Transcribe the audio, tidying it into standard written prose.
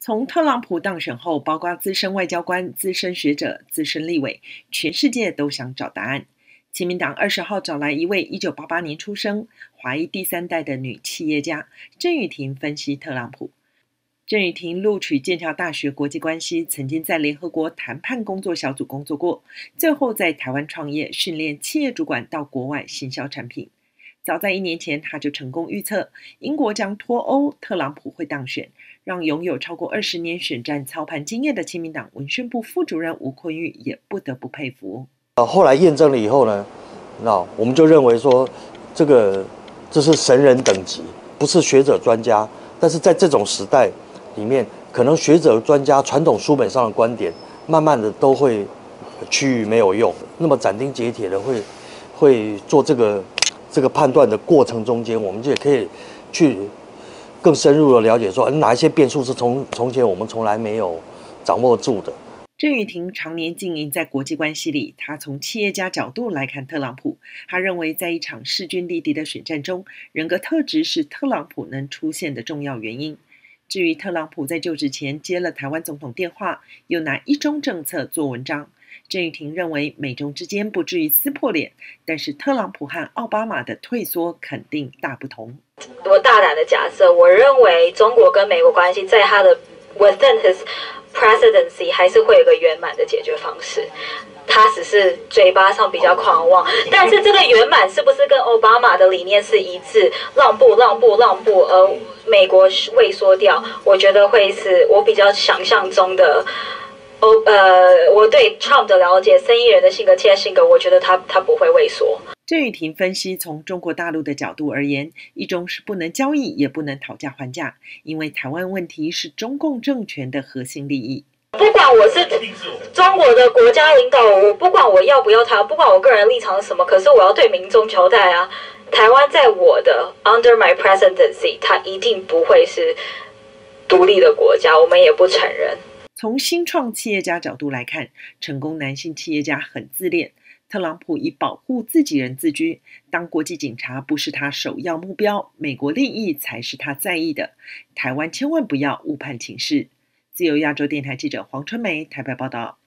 从特朗普当选后，包括资深外交官、资深学者、资深立委，全世界都想找答案。亲民党20号找来一位1988年出生、华裔第三代的女企业家郑雨婷分析特朗普。郑雨婷录取剑桥大学国际关系，曾经在联合国谈判工作小组工作过，最后在台湾创业，训练企业主管到国外行销产品。早在1年前，他就成功预测英国将脱欧，特朗普会当选，让拥有超过20年选战操盘经验的亲民党文宣部副主任吴坤玉也不得不佩服。后来验证了以后呢，那我们就认为说，这是神人等级，不是学者专家。但是在这种时代里面，可能学者专家传统书本上的观点，慢慢的都会趋于没有用。那么斩钉截铁的会做这个判断的过程中间，我们就也可以去更深入的了解说，哪一些变数是从前我们从来没有掌握住的。郑雨婷常年经营在国际关系里，她从企业家角度来看特朗普。她认为，在一场势均力敌的选战中，人格特质是特朗普能出现的重要原因。至于特朗普在就职前接了台湾总统电话，又拿一中政策做文章，郑雨婷认为美中之间不至于撕破脸，但是特朗普和奥巴马的退缩肯定大不同。我大胆的假设，我认为中国跟美国关系在他的 within his presidency 还是会有一个圆满的解决方式，他只是嘴巴上比较狂妄，但是这个圆满是不是跟奥巴马的理念是一致？让步，而美国畏缩掉，我觉得会是我比较想象中的。我对 Trump 的了解，生意人的性格、企业性格，我觉得他不会畏缩。郑雨婷分析，从中国大陆的角度而言，一中是不能交易，也不能讨价还价，因为台湾问题是中共政权的核心利益。不管我是中国的国家领导，我不管我要不要他，不管我个人立场是什么，可是我要对民众交代啊。台湾在我的 under my presidency， 它一定不会是独立的国家，我们也不承认。从新创企业家角度来看，成功男性企业家很自恋。特朗普以保护自己人自居，当国际警察不是他首要目标，美国利益才是他在意的。台湾千万不要误判情势。自由亚洲电台记者黄春梅台北报道。